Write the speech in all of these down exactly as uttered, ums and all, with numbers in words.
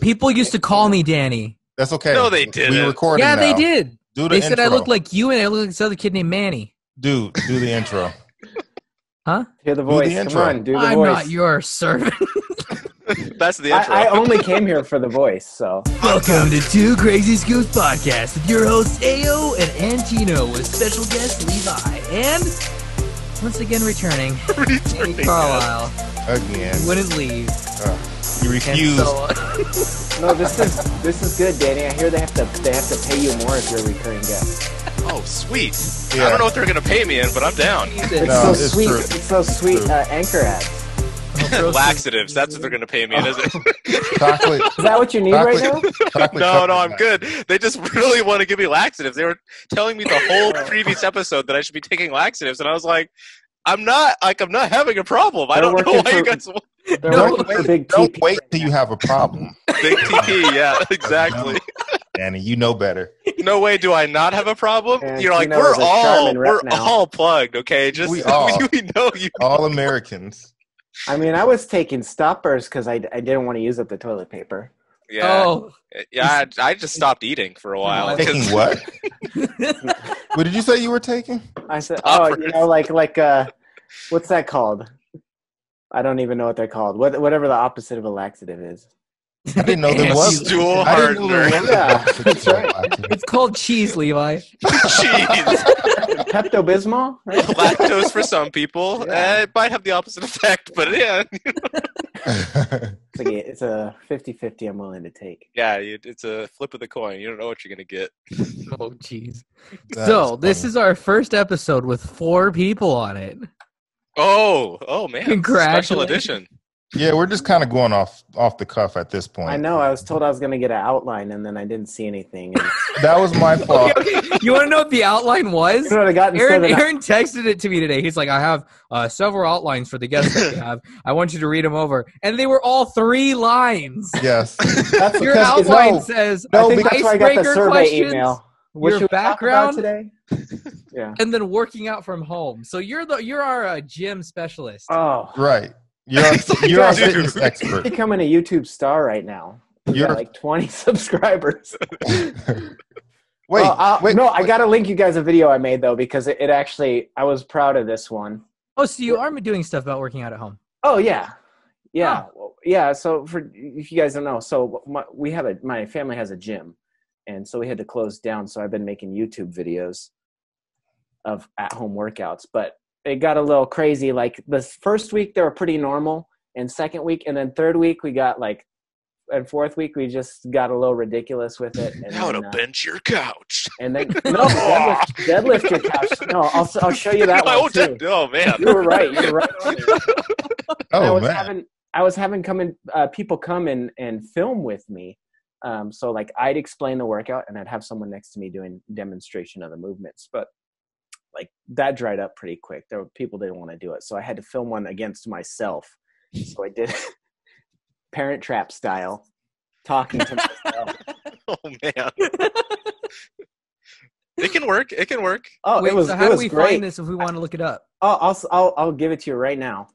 People used to call me Danny. That's okay. No, they didn't. We recorded. Yeah, now. They did. Do the they intro. Said I look like you, and I look like this other kid named Manny. Dude, do the intro. Huh? Hear the voice. Do the intro. Come on, do the I'm voice. I'm not your servant. That's the intro. I, I only came here for the voice, so. Welcome to Two Crazy Scoops Podcast with your hosts Ayo and Antino with special guest Levi and once again returning, returning Danny Carlile. Again. He wouldn't leave. Uh, he refused. So, uh, no, this is this is good, Danny. I hear they have to they have to pay you more if you're a recurring guest. Oh, sweet. Yeah. I don't know what they're going to pay me in, but I'm down. It's, no, so, it's, sweet. It's so sweet. It's so sweet anchor ads. Laxatives, that's what they're going to pay me in, isn't it? Chocolate. Is that what you need chocolate, right now? Chocolate, no, chocolate no, I'm good. They just really want to give me laxatives. They were telling me the whole previous episode that I should be taking laxatives, and I was like, I'm not, like, I'm not having a problem. They're I don't know why for, you guys want no, Don't, don't wait right till now. You have a problem. Big T P, yeah, exactly. Danny, you know better. No way do I not have a problem. And You're like, we're all, we're now. all plugged, okay? Just, we, all, we know you. All Americans. I mean, I was taking stoppers because I, I didn't want to use up the toilet paper. Yeah. Oh. Yeah, I, I just stopped eating for a while. Taking what? What did you say you were taking? I said, stoppers. Oh, you know, like, like uh, what's that called? I don't even know what they're called. What, whatever the opposite of a laxative is. I didn't know there was. Stool hardener. Yeah. That's right. It's called cheese, Levi. Cheese. Pepto-Bismol? Right? Lactose for some people. Yeah. Uh, it might have the opposite effect, but yeah. You know. It's a fifty fifty I'm willing to take. Yeah, it's a flip of the coin. You don't know what you're going to get. Oh, jeez. So is this is our first episode with four people on it. Oh, oh, man. Congratulations. Special edition. Yeah, we're just kind of going off off the cuff at this point. I know. I was told I was going to get an outline, and then I didn't see anything. And... that was my fault. Okay, okay. You want to know what the outline was? You know what I got Aaron, Aaron texted it to me today. He's like, I have uh, several outlines for the guests that you have. I want you to read them over. And they were all three lines. Yes. That's your outline no, says no, I think that's why I got the survey email. Your background today. Yeah. And then working out from home. So you're the you're our uh, gym specialist. Oh. Right. You're, like, you're a fitness expert. Becoming a YouTube star right now. You got like twenty subscribers. wait, well, wait, no, wait. I gotta link you guys a video I made though because it, it actually I was proud of this one. Oh, so you yeah. are doing stuff about working out at home? Oh yeah, yeah, oh. yeah. So for if you guys don't know, so my, we have a my family has a gym, and so we had to close down. So I've been making YouTube videos of at home workouts, but. It got a little crazy. Like the first week they were pretty normal, and second week, and then third week we got like, and fourth week we just got a little ridiculous with it. And How then, to uh, bench your couch? And then no deadlift, deadlift your couch. No, I'll I'll show you that no, one too. Oh man, you were right. You were right. Oh I was man, having, I was having coming uh, people come in and film with me. Um, so like I'd explain the workout, and I'd have someone next to me doing demonstration of the movements, but. Like that dried up pretty quick. There were people didn't want to do it. So I had to film one against myself. So I did Parent Trap style talking to myself. Oh man. It can work. It can work. Oh, Wait, it was, so how it was do we great. Find this if we want to look it up? Oh, I'll, I'll, I'll give it to you right now.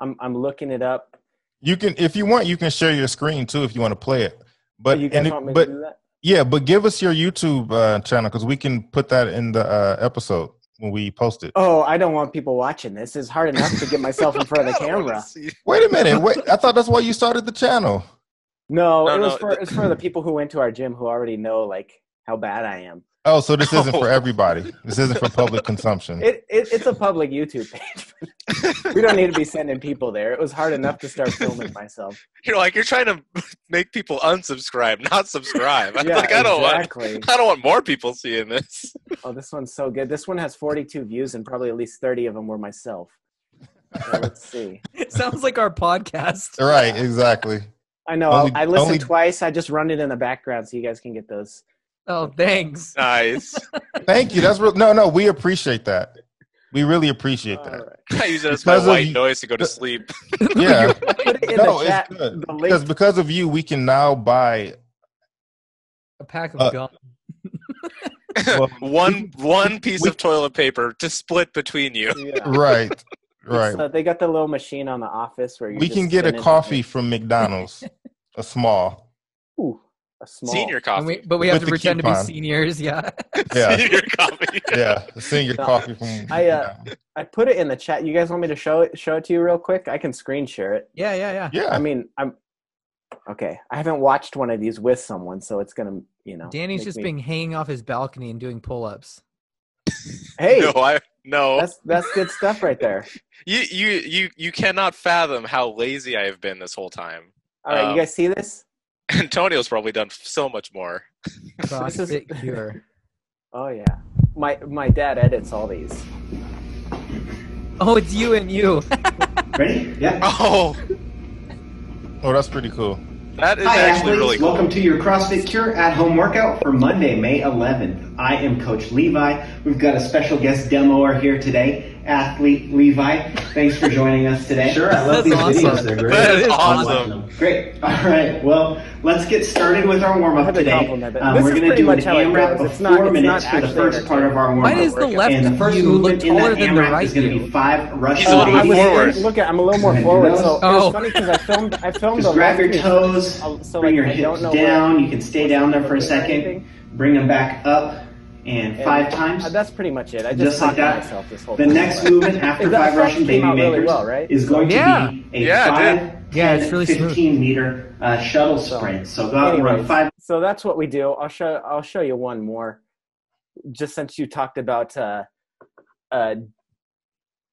I'm, I'm looking it up. You can, if you want, you can share your screen too, if you want to play it, but oh, you guys and want it, me but, to do that? Yeah, but give us your YouTube uh, channel. Cause we can put that in the uh, episode. When we post it. Oh, I don't want people watching this. It's hard enough to get myself in front of the camera. Wait a minute. Wait, I thought that's why you started the channel. No, no it was no, for it's for the people who went to our gym who already know like how bad I am. Oh, so this isn't oh. for everybody. This isn't for public consumption. It, it it's a public YouTube page. We don't need to be sending people there. It was hard enough to start filming myself. You're like you're trying to make people unsubscribe, not subscribe. Yeah, like, I don't exactly. want I don't want more people seeing this. Oh, this one's so good. This one has forty-two views, and probably at least thirty of them were myself. So let's see. It sounds like our podcast. Right? Exactly. I know. Only, I listened only... twice. I just run it in the background so you guys can get those. Oh, thanks. Nice. Thank you. That's real. No, no, we appreciate that. We really appreciate that. Right. I use it as because my white you, noise to go to sleep. Yeah. Put it in no, the chat, it's good. The because because of you, we can now buy a pack of uh, gum. Well, one one piece we, of toilet paper to split between you. Yeah. Right. Right. So they got the little machine on the office where you. We can get a coffee from McDonald's, a small. Ooh, a small. Senior coffee. We, but we have With to pretend coupon. to be seniors, yeah. yeah. Senior coffee. yeah, the senior no, coffee. From, I uh, yeah. I put it in the chat. You guys want me to show it, show it to you real quick? I can screen share it. Yeah, yeah, yeah. Yeah. I mean, I'm okay. I haven't watched one of these with someone, so it's gonna, you know. Danny's just me... been hanging off his balcony and doing pull-ups. Hey. No, I no. That's that's good stuff right there. you you you you cannot fathom how lazy I have been this whole time. All right, um, you guys see this? Antonio's probably done so much more. CrossFit Cure. Oh yeah, my my dad edits all these. Oh, it's you and you. Ready? Yeah. Oh. Oh, that's pretty cool. That is Hi, actually athletes. really cool. Welcome to your CrossFit Cure at-home workout for Monday, May eleventh. I am Coach Levi. We've got a special guest demoer here today, Athlete Levi. Thanks for joining us today. Sure, I love That's these awesome. videos. They're great. That is awesome. Great. All right. Well, let's get started with our warm-up today. Um, we're going to do an AMRAP of four not, minutes for the first part of our warm-up. Why is the left and the first movement in that AMRAP right is going to be five rushes. He's a little more forward. Look, I'm a little more forward. So oh. It's funny because I filmed. I filmed. Just grab your toes. So bring like, your hips down. You can stay down there for a second. Bring them back up. And five and, times. Uh, that's pretty much it. I just, just like that. Myself this whole the time. next movement after five Russian baby makers really well, right? is going yeah. to be a yeah, five, yeah, ten, it's really fifteen smooth. meter uh, shuttle sprint. So, so go out and run five. So that's what we do. I'll show. I'll show you one more. Just since you talked about uh, uh,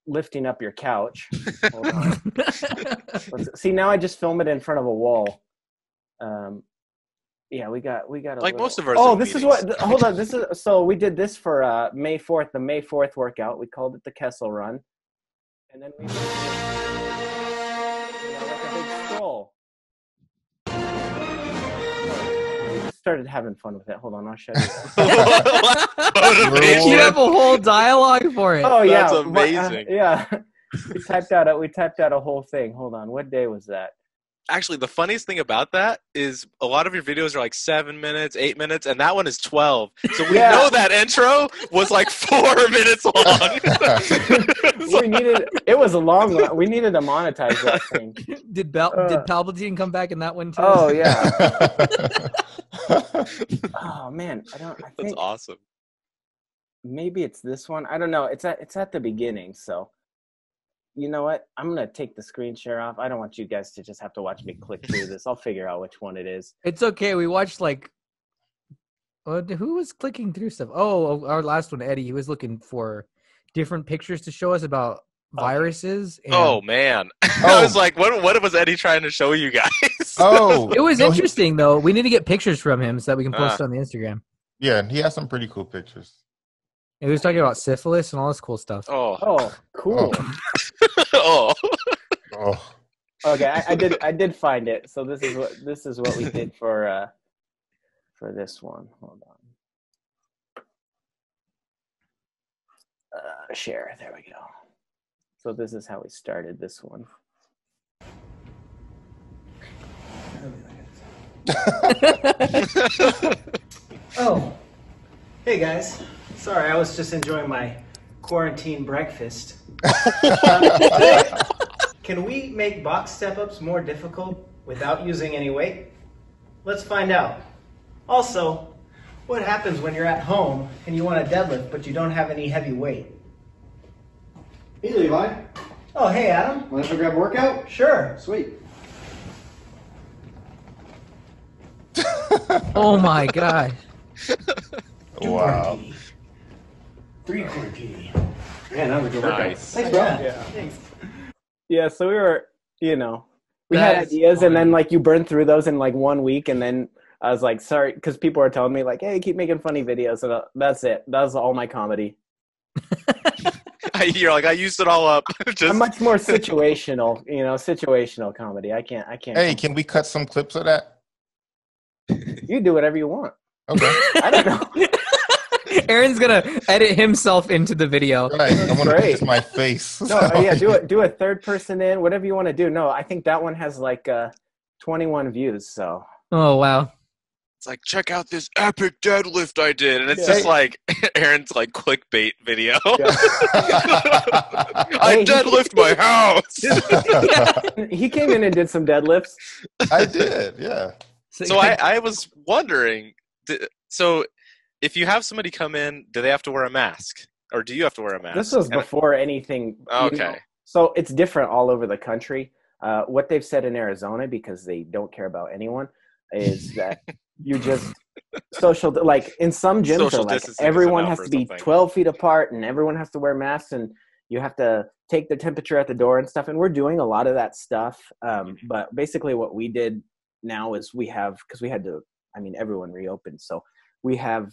lifting up your couch. Hold on. Let's, see, now I just film it in front of a wall. Um, Yeah, we got we got a like little... most of our. Oh, this meetings. is what. Hold on, this is so we did this for uh, May fourth, the May fourth workout. We called it the Kessel Run, and then we did, you know, like a big stroll. We just started having fun with it. Hold on, I'll show you. You have a whole dialogue for it. Oh yeah, that's amazing. But, uh, yeah, we typed out a, we typed out a whole thing. Hold on, what day was that? Actually, the funniest thing about that is a lot of your videos are like seven minutes, eight minutes, and that one is twelve. So we yeah. know that intro was like four minutes long. we needed it was a long one. We needed to monetize that thing. Did Bel uh, did Palpatine come back in that one too? Oh yeah. oh man, I don't. I think That's awesome. Maybe it's this one. I don't know. It's at it's at the beginning, so. You know what? I'm going to take the screen share off. I don't want you guys to just have to watch me click through this. I'll figure out which one it is. It's okay. We watched like, uh, who was clicking through stuff? Oh, our last one, Eddie, he was looking for different pictures to show us about viruses. And... Oh, man. Oh. I was like, what, what was Eddie trying to show you guys? oh, It was no, interesting, he... though. We need to get pictures from him so that we can post uh, it on the Instagram. Yeah, he has some pretty cool pictures. And he was talking about syphilis and all this cool stuff. Oh, oh cool. Oh. oh. oh. Okay, I, I did. I did find it. So this is what this is what we did for uh, for this one. Hold on. Uh, share. There we go. So this is how we started this one. oh, hey guys. Sorry, I was just enjoying my quarantine breakfast. Can we make box step-ups more difficult without using any weight? Let's find out. Also, what happens when you're at home and you want to deadlift but you don't have any heavy weight? Hey, Levi. Oh, hey, Adam. Want to grab a workout? Sure. Sweet. oh, my God. wow. Three quarantine. Yeah, that was a good workout. Nice. Thanks, bro. Yeah. Yeah. Thanks. Yeah, so we were, you know, we that had ideas, funny. and then, like, you burn through those in, like, one week, and then I was like, sorry, because people are telling me, like, hey, keep making funny videos, and that's it. That's all my comedy. You're like, I used it all up. Just... I'm much more situational, you know, situational comedy. I can't, I can't. Hey, can we cut some clips of that? You do whatever you want. Okay. I don't know. Aaron's gonna edit himself into the video. Right, I want to use my face. No, so. yeah, do a do a third person in, whatever you want to do. No, I think that one has like uh, twenty-one views. So. Oh wow! It's like check out this epic deadlift I did, and it's yeah. just like Aaron's like clickbait video. Yeah. I hey, deadlift my house. yeah. He came in and did some deadlifts. I did, yeah. So, so I, I was wondering, so if you have somebody come in, do they have to wear a mask? Or do you have to wear a mask? This was before I, anything. Okay. You know, so it's different all over the country. Uh, what they've said in Arizona, because they don't care about anyone, is that you just social, like in some gyms, are like everyone has to be twelve feet apart and everyone has to wear masks and you have to take their temperature at the door and stuff. And we're doing a lot of that stuff. Um, but basically what we did now is we have, because we had to, I mean, everyone reopened. So we have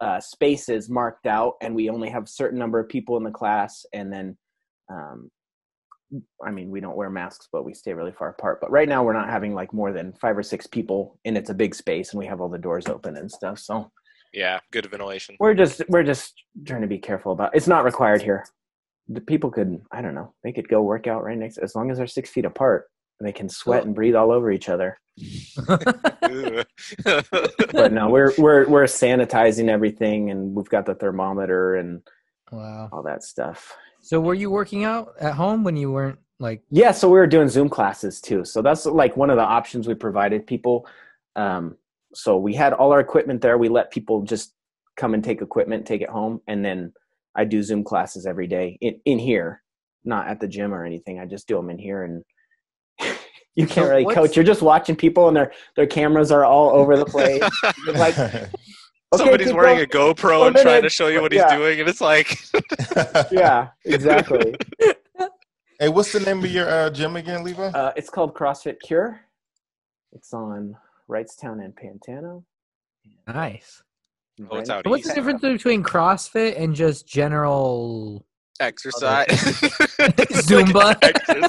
uh, spaces marked out and we only have a certain number of people in the class. And then, um, I mean, we don't wear masks, but we stay really far apart. But right now we're not having like more than five or six people, and it's a big space and we have all the doors open and stuff. So yeah, good ventilation. We're just, we're just trying to be careful about it. It's not required here. The people could, I don't know, they could go work out right next, as long as they're six feet apart and they can sweat oh. and breathe all over each other. But no, we're, we're, we're sanitizing everything and we've got the thermometer and wow. all that stuff. So were you working out at home when you weren't like? Yeah. So we were doing Zoom classes too. So that's like one of the options we provided people. Um, so we had all our equipment there. We let people just come and take equipment, take it home. And then I do Zoom classes every day in, in here, not at the gym or anything. I just do them in here, and you can't really What's... coach. You're just watching people and their, their cameras are all over the place. Like, okay, somebody's people, wearing a GoPro and minute, trying to show you what he's yeah. doing, and it's like... Yeah, exactly. Hey, what's the name of your uh, gym again, Levi? Uh, it's called CrossFit Cure. It's on Wrightstown and Pantano. Nice. Oh, it's out so what's the difference between CrossFit and just general... exercise? Zumba.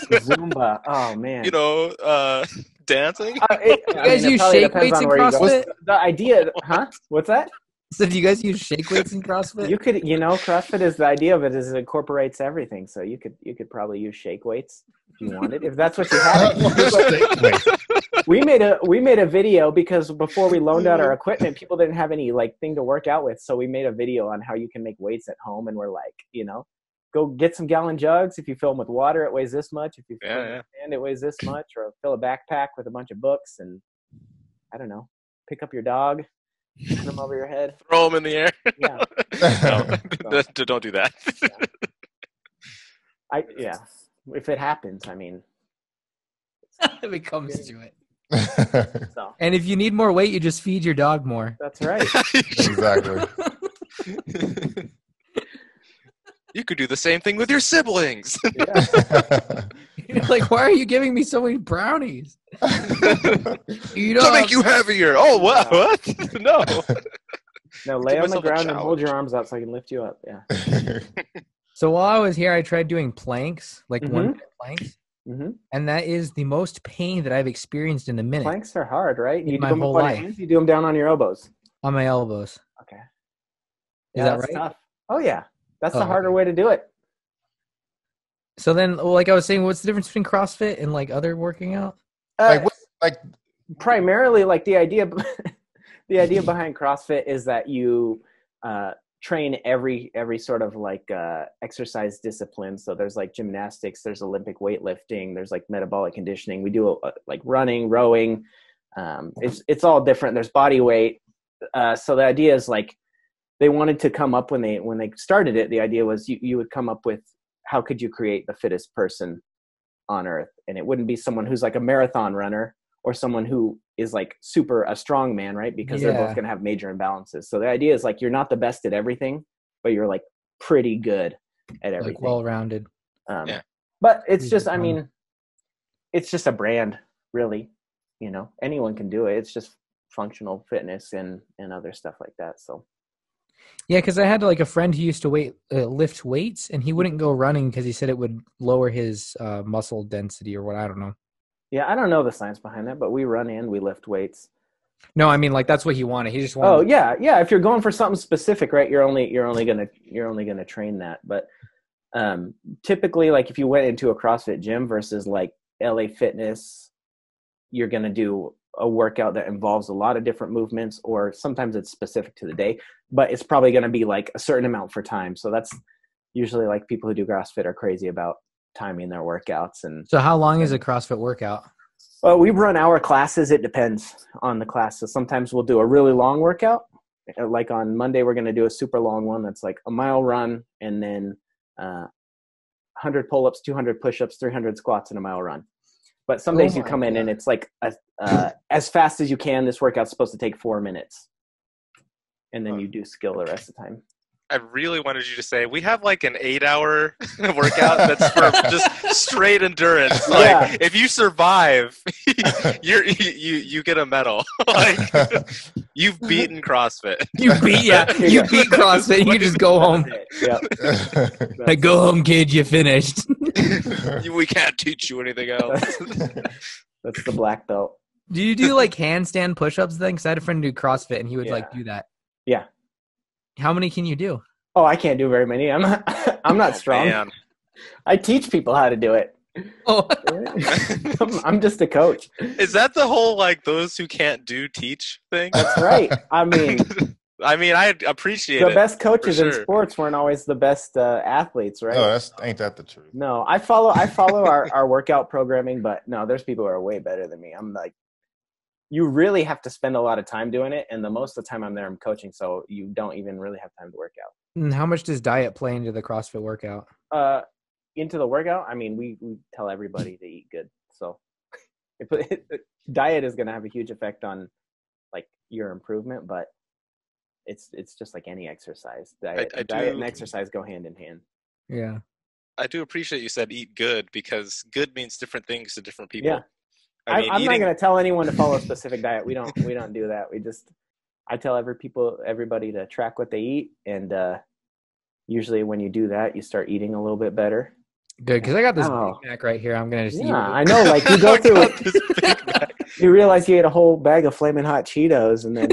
Zumba. Oh, man. You know, uh... dancing? Uh, it, I mean, you guys use shake weights in CrossFit? The, the idea, huh? What's that? So do you guys use shake weights in CrossFit? You could, you know, CrossFit is the idea of it is it incorporates everything. So you could, you could probably use shake weights if you wanted. If that's what you had. we made a, we made a video because before we loaned out our equipment, people didn't have any like thing to work out with. So we made a video on how you can make weights at home, and we're like, you know, go get some gallon jugs. If you fill them with water, it weighs this much. If you fill yeah, them with yeah. sand, it weighs this much. Or fill a backpack with a bunch of books and, I don't know, pick up your dog, put them over your head. Throw them in the air. Yeah. No, so, don't do that. Yeah. I Yeah. If it happens, I mean. If it comes it, to it. So. And if you need more weight, you just feed your dog more. That's right. Exactly. You could do the same thing with your siblings. Yeah. You're like, why are you giving me so many brownies? You know, to make you heavier. Oh, wow. What? No. No, lay on the ground and hold your arms out so I can lift you up. Yeah. So while I was here, I tried doing planks, like mm-hmm. one planks. Mm-hmm. And that is the most pain that I've experienced in a minute. Planks are hard, right? You do my them whole life. Hands, you do them down on your elbows. On my elbows. Okay. Is yeah, that right? Tough. Oh, yeah. That's the oh, harder okay. way to do it. So then, like I was saying, what's the difference between CrossFit and like other working out? Uh, like, what, like primarily, like the idea, the idea behind CrossFit is that you uh, train every every sort of like uh, exercise discipline. So there's like gymnastics, there's Olympic weightlifting, there's like metabolic conditioning. We do uh, like running, rowing. Um, it's it's all different. There's body weight. Uh, so the idea is like. They wanted to come up when they when they started it. The idea was you, you would come up with how could you create the fittest person on earth, and it wouldn't be someone who's like a marathon runner or someone who is like super a strong man, right? Because yeah. they're both going to have major imbalances. So the idea is like you're not the best at everything, but you're like pretty good at everything, like well rounded. Um, yeah. But it's just, I mean, it's just a brand, really. You know, anyone can do it. It's just functional fitness and and other stuff like that. So. Yeah, because I had like a friend who used to weight, uh, lift weights, and he wouldn't go running because he said it would lower his uh, muscle density or what. I don't know. Yeah, I don't know the science behind that, but we run and we lift weights. No, I mean like that's what he wanted. He just wanted. Oh yeah, yeah. If you're going for something specific, right? You're only you're only gonna you're only gonna train that. But um, typically, like if you went into a CrossFit gym versus like L A Fitness, you're gonna do a workout that involves a lot of different movements, or sometimes it's specific to the day, but it's probably going to be like a certain amount for time. So that's usually like people who do CrossFit are crazy about timing their workouts. And so how long is a CrossFit workout? Well, we run our classes. It depends on the class. So sometimes we'll do a really long workout. Like on Monday, we're going to do a super long one that's like a mile run and then uh, one hundred pull-ups, two hundred push-ups, three hundred squats, and a mile run. But some days oh you come in God. and it's like a, uh, as fast as you can. This workout's supposed to take four minutes. And then you do skill the rest of the time. I really wanted you to say, we have like an eight-hour workout that's for just straight endurance. Like, yeah. If you survive, you're, you you get a medal. Like, you've beaten CrossFit. You beat yeah, you beat CrossFit. You just go home. Yeah. Like, go home, kid. You finished. We can't teach you anything else. That's the black belt. Do you do like handstand push-ups then? Because I had a friend who do CrossFit, and he would yeah. like do that. Yeah. How many can you do? Oh, I can't do very many. I'm not, I'm not strong. Man. I teach people how to do it. Oh. I'm, I'm just a coach. Is that the whole, like, those who can't do teach thing? That's right. I mean. I mean, I appreciate the it. The best coaches sure. in sports weren't always the best uh, athletes, right? No, that's, ain't that the truth? No, I follow I follow our, our workout programming, but no, there's people who are way better than me. I'm like. You really have to spend a lot of time doing it. And the most of the time I'm there, I'm coaching. So you don't even really have time to work out. And how much does diet play into the CrossFit workout? Uh, into the workout? I mean, we, we tell everybody to eat good. So if it, diet is going to have a huge effect on like your improvement, but it's, it's just like any exercise. Diet, I, I diet do, and exercise go hand in hand. Yeah. I do appreciate you said eat good because good means different things to different people. Yeah. I mean, I'm eating... not going to tell anyone to follow a specific diet. We don't. We don't do that. We just. I tell every people, everybody to track what they eat, and uh, usually when you do that, you start eating a little bit better. Good, because I got this oh. Big Mac right here. I'm going to just. Yeah, eat I know. Like you go through it, you realize you ate a whole bag of Flamin' Hot Cheetos, and then.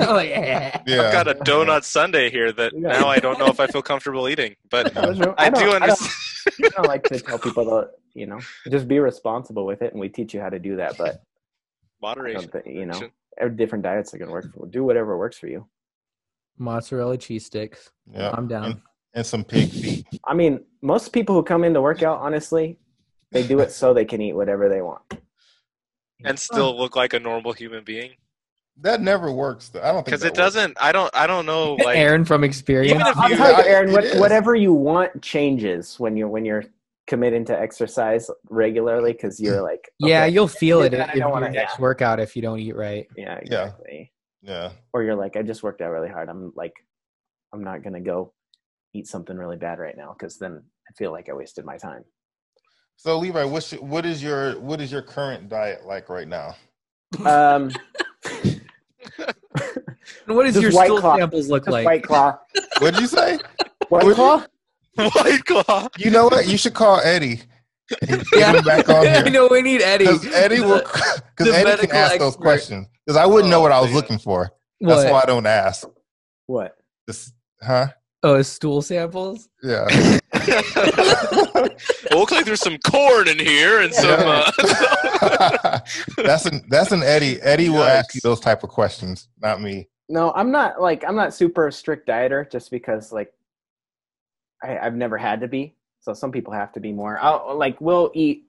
Oh yeah. yeah. I've got a donut sundae here that yeah. now I don't know if I feel comfortable eating, but I, I do understand. I don't, I don't like to tell people to. You know, just be responsible with it, and we teach you how to do that. But moderation, think, you know, different diets are going to work. For, do whatever works for you. Mozzarella cheese sticks. Yeah, I'm down. And, and some pig feet. I mean, most people who come in to work out, honestly, they do it so they can eat whatever they want and still look like a normal human being. That never works, though. I don't think because it works. doesn't. I don't. I don't know. Like, Aaron from experience. I'm telling you, Aaron, what, whatever you want changes when you're when you're. commit into exercise regularly because you're like okay, yeah you'll feel it in your next yeah. workout if you don't eat right yeah exactly yeah. yeah or you're like I just worked out really hard, I'm like I'm not gonna go eat something really bad right now because then I feel like I wasted my time. So Levi, what's your, what is your what is your current diet like right now? Um what does your stool samples look like? White Claw. What did you say? White Claw. White Claw. You know what? You should call Eddie. Yeah, back on here. I know we need Eddie. Because Eddie will. Because Eddie can ask expert. those questions. Because I wouldn't oh, know what I was man. looking for. That's what? why I don't ask. What? This, huh? Oh, stool samples. Yeah. It looks like there's some corn in here and yeah. some. Uh, that's an that's an Eddie. Eddie Yikes. will ask you those type of questions, not me. No, I'm not like I'm not super strict dieter just because like. I, I've never had to be, so some people have to be more. I'll, like we'll eat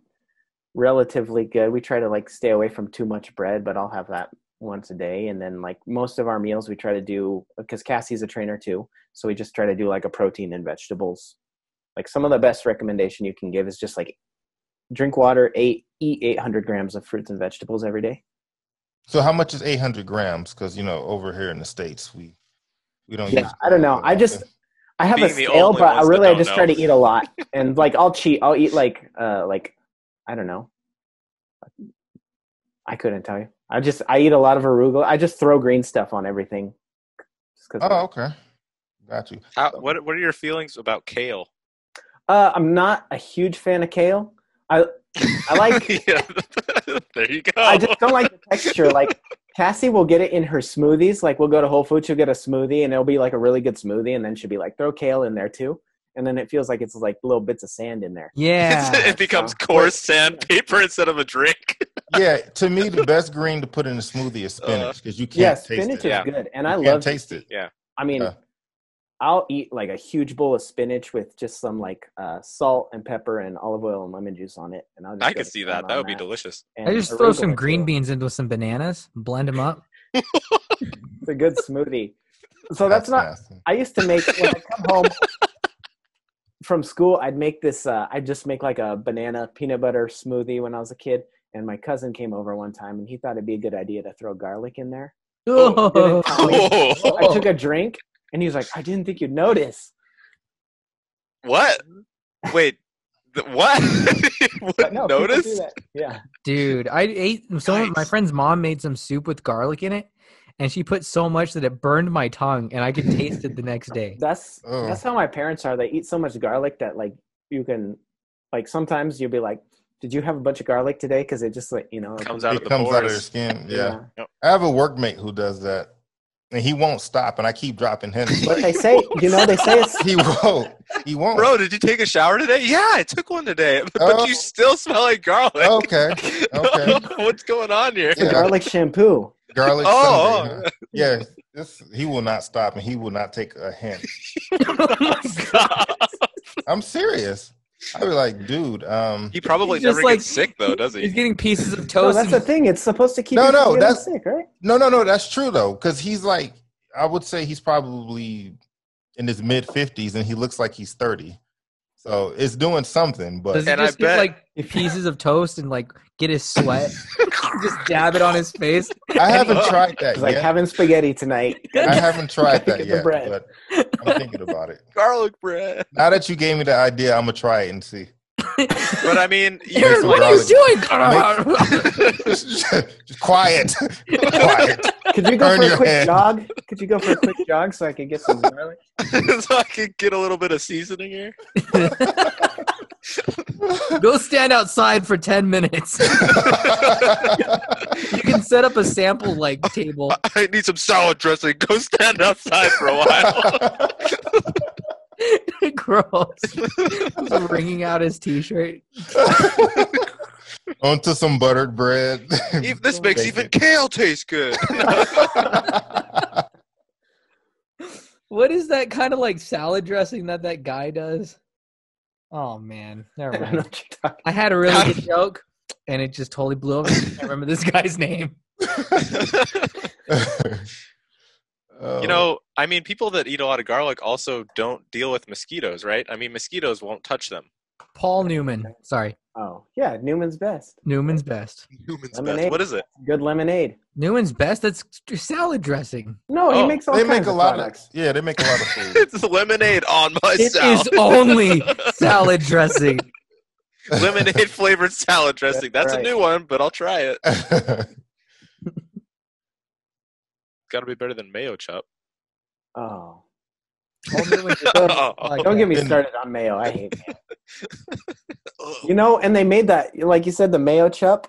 relatively good. We try to like stay away from too much bread, but I'll have that once a day. And then like most of our meals, we try to do because Cassie's a trainer too, so we just try to do like a protein and vegetables. Like some of the best recommendation you can give is just like drink water, eight, eat eight hundred grams of fruits and vegetables every day. So how much is eight hundred grams? Because you know over here in the States, we we don't. Yeah, use I don't know. I just. I have a scale, but I really I just know. try to eat a lot, and like I'll cheat. I'll eat like uh like I don't know. I couldn't tell you. I just I eat a lot of arugula. I just throw green stuff on everything. Just oh, I, okay, got you. How, what What are your feelings about kale? Uh, I'm not a huge fan of kale. I I like. Yeah, there you go. I just don't like the texture. Like. Cassie will get it in her smoothies. Like we'll go to Whole Foods, she'll get a smoothie and it'll be like a really good smoothie. And then she'll be like, throw kale in there too. And then it feels like it's like little bits of sand in there. Yeah. It becomes so, coarse sandpaper yeah. instead of a drink. Yeah. To me, the best green to put in a smoothie is spinach because you can't yeah, taste it. Yeah, spinach is good. And you I love taste it. Yeah. I mean, uh, I'll eat like a huge bowl of spinach with just some like uh, salt and pepper and olive oil and lemon juice on it. And I'll just I could see that. That would that. be delicious. And I just throw some green beans into some bananas, blend them up. It's a good smoothie. So that's, that's not, nasty. I used to make, when I come home from school, I'd make this, uh, I'd just make like a banana peanut butter smoothie when I was a kid. And my cousin came over one time and he thought it'd be a good idea to throw garlic in there. Oh. Oh. I took a drink. And he was like, I didn't think you'd notice. What? Wait, th- what? You wouldn't no, notice? Yeah. Dude, I ate some, nice. my friend's mom made some soup with garlic in it, and she put so much that it burned my tongue, and I could taste it the next day. That's oh. that's how my parents are. They eat so much garlic that, like, you can, like, sometimes you'll be like, did you have a bunch of garlic today? Because it just, like, you know. It comes out, it of, the comes out of your skin. Yeah. yeah. Yep. I have a workmate who does that. And he won't stop, and I keep dropping him. But they say, you know, they say it's... He won't. He won't. Bro, did you take a shower today? Yeah, I took one today. But oh. you still smell like garlic. Okay. Okay. What's going on here? It's a garlic shampoo. Garlic oh. Sunday, huh? Yeah. This, he will not stop, and he will not take a hint. Oh my God. I'm serious. I'd be like, dude. Um, he probably never like, gets sick, though, does he? He's getting pieces of toast. No, that's the thing. It's supposed to keep no, you no, that's, sick, right? No, no, no. That's true, though, because he's like, I would say he's probably in his mid fifties, and he looks like he's thirty. So it's doing something. But does he and just I get, bet. like, pieces of toast and, like, get his sweat? Just dab it on his face? I haven't tried that yet. Like having spaghetti tonight. I haven't tried that yet, but I'm thinking about it. Garlic bread. Now that you gave me the idea, I'm going to try it and see. But I mean, Aaron, what are you doing? Just quiet. Quiet. Could you go Earn for a quick hand. jog? Could you go for a quick jog so I could get some garlic? So I could get a little bit of seasoning here? Go stand outside for ten minutes. You can set up a sample like table. I need some salad dressing. Go stand outside for a while. Gross. Just wringing out his t-shirt. Onto some buttered bread. This makes even kale taste good. What is that kind of like salad dressing that that guy does? Oh, man. Never mind. I, what you're I had a really good joke, and it just totally blew up. I can't remember this guy's name. You know, I mean, people that eat a lot of garlic also don't deal with mosquitoes, right? I mean, mosquitoes won't touch them. Paul Newman. Sorry. Oh, yeah. Newman's Best. Newman's Best. Newman's lemonade. Best. What is it? Good lemonade. Newman's Best? That's salad dressing. No, oh, he makes all they kinds make a of lot products. Of, yeah, they make a lot of food. It's lemonade on my it salad. It is only salad dressing. Lemonade flavored salad dressing. That's, That's right. a new one, but I'll try it. Got to be better than mayo chop. Oh. oh, like, don't get me started on mayo. I hate mayo. You know, and they made that, like you said, the mayo chup.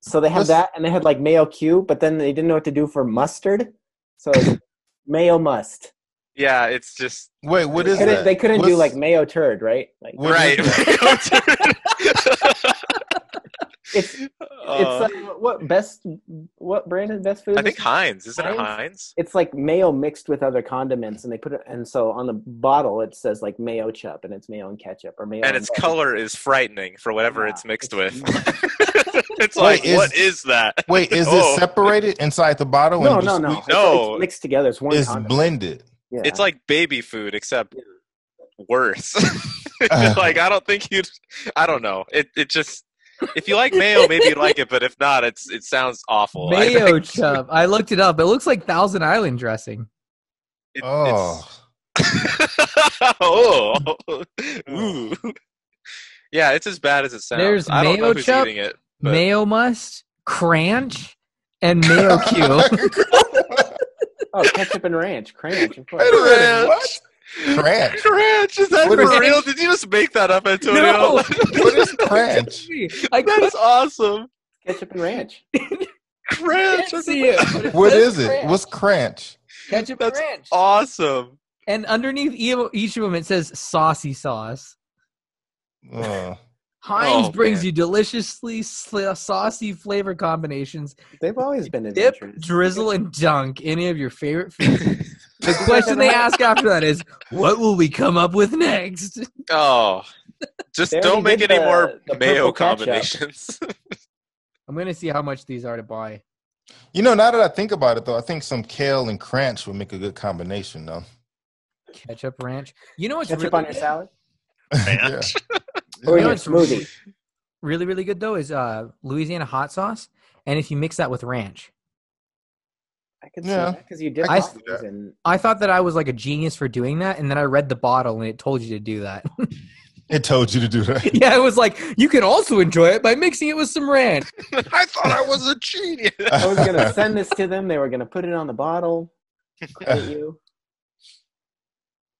So they had Let's, that, and they had like mayo Q, but then they didn't know what to do for mustard. So mayo must. Yeah, it's just. Wait, what is it? They couldn't What's, do like mayo turd, right? Like, right. Mayo turd. It's it's uh, like, what best what brand is best food? I think Heinz. Isn't Heinz? it Heinz? It's like mayo mixed with other condiments, and they put it. And so on the bottle, it says like mayo chup, and it's mayo and ketchup or mayo. And, and its butter. Color is frightening for whatever yeah, it's mixed it's with. It's wait, like is, what is that? Wait, is oh. it separated inside the bottle? No, and no, no, no. It's, it's mixed together. It's one. It's condiment. Blended. Yeah. It's like baby food, except worse. Like I don't think you'd. I don't know. It it just. If you like mayo, maybe you like it, but if not, it's it sounds awful. Mayo chub. I looked it up. It looks like Thousand Island dressing. It, oh. oh. Ooh. Yeah, it's as bad as it sounds. There's I don't mayo know who's chub, eating it, but... mayo must, Kranch, and mayo Q. Oh, ketchup and ranch. Kranch, of course. Ranch. What? Kranch. Kranch, is that what for is real? It? Did you just make that up, Antonio? No. What is Kranch? I that is awesome. Ketchup and ranch. Kranch. I see it. What is it? Kranch. What's Kranch? Ketchup That's and ranch. Awesome. And underneath each of them, it says saucy sauce. Uh, Heinz oh, brings man. you deliciously sl- saucy flavor combinations. They've always been adventurous. Dip, drizzle, and dunk any of your favorite foods. The question they ask after that is, what will we come up with next? Oh, just don't make any the, more the mayo combinations. I'm going to see how much these are to buy. You know, now that I think about it, though, I think some kale and Kranch would make a good combination, though. Ketchup ranch. You know what's Ketchup really on your good? salad? Ranch. Yeah. Or you know your smoothie. Really, really good, though, is uh, Louisiana hot sauce. And if you mix that with ranch. I could yeah. see that because you did. I, and- I thought that I was like a genius for doing that, and then I read the bottle, and it told you to do that. It told you to do that. Yeah, it was like, you can also enjoy it by mixing it with some ranch. I thought I was a genius. I was going to send this to them. They were going to put it on the bottle. Credit you.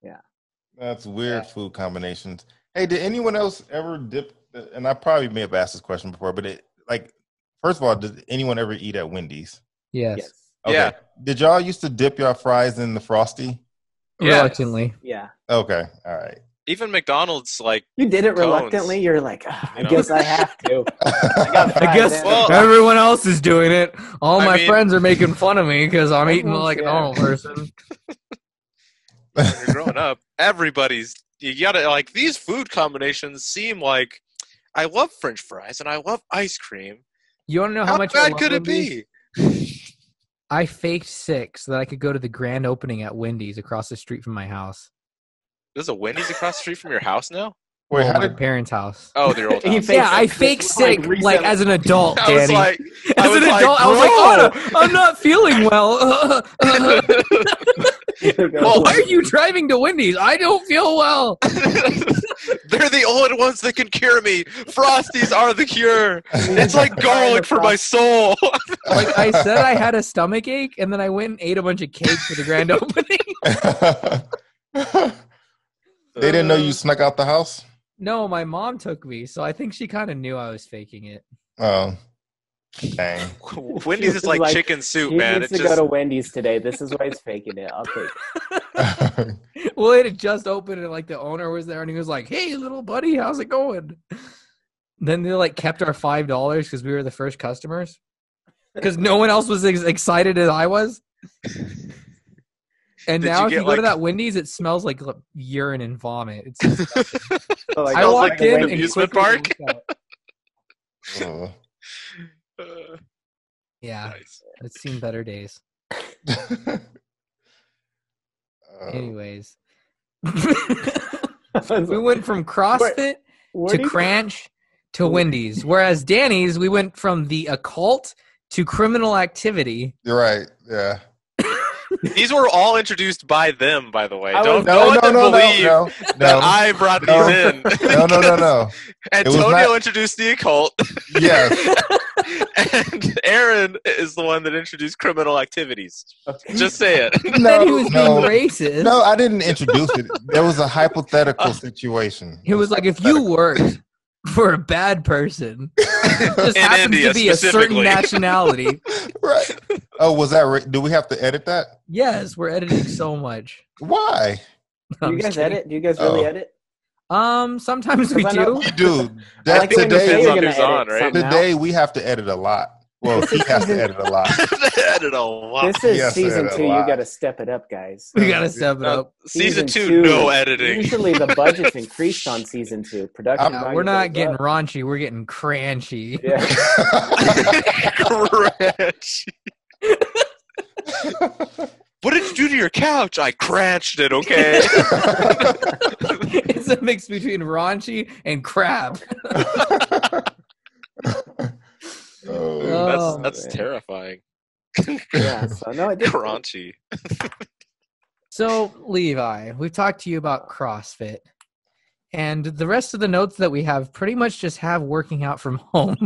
Yeah. That's weird yeah. food combinations. Hey, did anyone else ever dip? And I probably may have asked this question before, but it like, first of all, did anyone ever eat at Wendy's? Yes. yes. Okay. Yeah. Did y'all used to dip your fries in the Frosty? Yeah. Reluctantly. Yeah. Okay. All right. Even McDonald's, like you did it cones. reluctantly. You're like, oh, I you know? guess I have to. I, I guess well, everyone else is doing it. All I my mean, friends are making fun of me because I'm eating like yeah. a normal person. You're growing up. Everybody's you gotta like these food combinations seem like I love French fries and I love ice cream. You want to know how, how much bad I love could it be? I faked sick so that I could go to the grand opening at Wendy's across the street from my house. There's a Wendy's across the street from your house now? Wait, oh, how my did... parents' house. Oh, their old house. Yeah, I faked sick like, like as an adult, Danny. I was like, as was an like, adult, bro. I was like, oh, I'm not feeling well. Uh, uh. well. Why are you driving to Wendy's? I don't feel well. They're the only ones that can cure me. Frosties are the cure. It's like garlic for my soul. Like I said, I had a stomach ache, and then I went and ate a bunch of cake for the grand opening. They didn't know you snuck out the house? No, my mom took me, so I think she kind of knew I was faking it. Oh, dang. Wendy's is like, like chicken soup, man. He needs it to just... go to Wendy's today. This is why he's faking it. I'll take it. Well, it had just opened, and like the owner was there, and he was like, hey, little buddy, how's it going? Then they like kept our five dollars because we were the first customers. Because no one else was as excited as I was. And Did now you if you go like, to that Wendy's, it smells like urine and vomit. It's disgusting. So like, I walked like in and amusement park. uh, yeah, nice. It's seen better days. uh, Anyways, we went from CrossFit where, where to Kranch to Wendy's, whereas Danny's, we went from the occult to criminal activity. You're right. Yeah. These were all introduced by them, by the way. I Don't no, no, no, no, believe no, no, no, that I brought no, these in. No, no, no, no. Antonio not... introduced the occult. Yes. And Aaron is the one that introduced criminal activities. Okay. Just say it. No, he was no, being racist. No, I didn't introduce it. There was a hypothetical uh, situation. It was, it was like, if you worked for a bad person, it just in happens India, to be a certain nationality. Right. Oh, was that right? Do we have to edit that? Yes, we're editing so much. Why? No, do you I'm guys edit? Do you guys really oh. edit? Um, sometimes we do. We do. That like today, on who's on, right? Today we have to edit a lot. Well, he has to edit a lot. edit a lot. This is season two. You got to step it up, guys. You got to step it up. Season, season two, two, no editing. Usually the budget's increased on season two. Production. Uh, we're not getting up. raunchy. We're getting crunchy. Yeah. Crunchy. What did you do to your couch? I crunched it, okay? It's a mix between raunchy and crap. Oh, oh, that's that's man. terrifying. Yeah, so no, I did Crunchy. So, Levi, we've talked to you about CrossFit, and the rest of the notes that we have pretty much just have working out from home.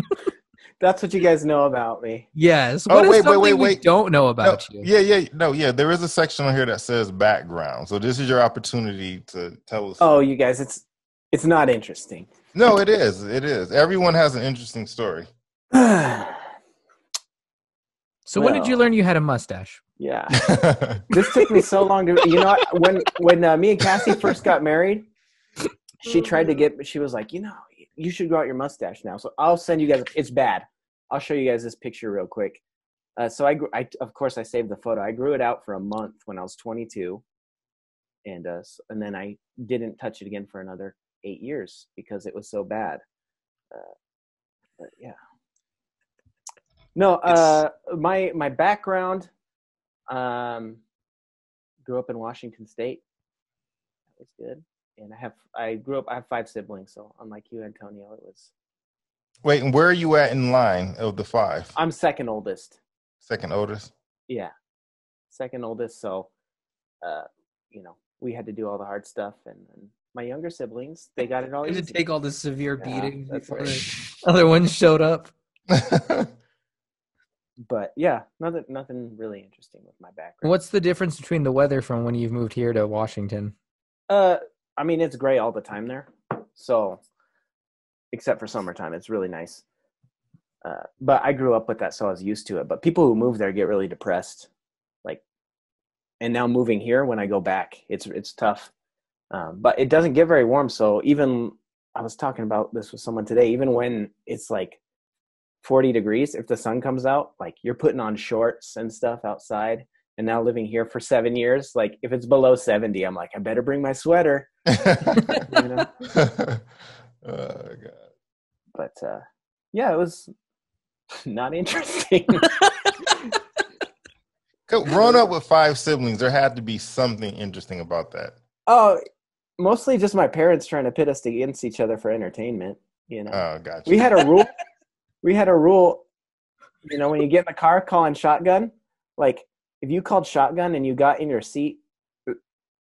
That's what you guys know about me. Yes. What oh, wait, is wait, wait, wait. We don't know about no, you. Yeah, yeah, no, yeah. There is a section on here that says background, so this is your opportunity to tell us. Oh, you guys, it's it's not interesting. No, it is. It is. Everyone has an interesting story. So well, when did you learn you had a mustache? Yeah. This took me so long to, you know what, when when uh, me and Cassie first got married, she tried to get she was like, you know, you should grow out your mustache now. So I'll send you guys, it's bad. I'll show you guys this picture real quick. Uh, so I, I, of course I saved the photo. I grew it out for a month when I was twenty-two. And, uh, and then I didn't touch it again for another eight years because it was so bad. Uh, but yeah. No, uh, my, my background, um, grew up in Washington State. That was good. And I have, I grew up, I have five siblings. So unlike you, Antonio, it was. Wait, and where are you at in line of the five? I'm second oldest. Second oldest? Yeah. Second oldest. So, uh, you know, we had to do all the hard stuff, and, and my younger siblings, they got it all. They had to take all the severe beating yeah, before right. the other ones showed up. But yeah, nothing, nothing really interesting with my background. What's the difference between the weather from when you've moved here to Washington? Uh, I mean, it's gray all the time there. So, except for summertime, it's really nice. Uh, but I grew up with that, so I was used to it. But people who move there get really depressed. And now moving here, when I go back, it's it's tough. Um, but it doesn't get very warm. So even I was talking about this with someone today, even when it's like forty degrees, if the sun comes out, like you're putting on shorts and stuff outside. And now living here for seven years, like if it's below seventy, I'm like, I better bring my sweater. You know? Oh, God. But uh, yeah, it was not interesting. Growing up with five siblings, there had to be something interesting about that. Oh, mostly just my parents trying to pit us against each other for entertainment. You know, oh, gotcha. We had a rule. we had a rule. You know, when you get in the car, calling shotgun. Like, if you called shotgun and you got in your seat,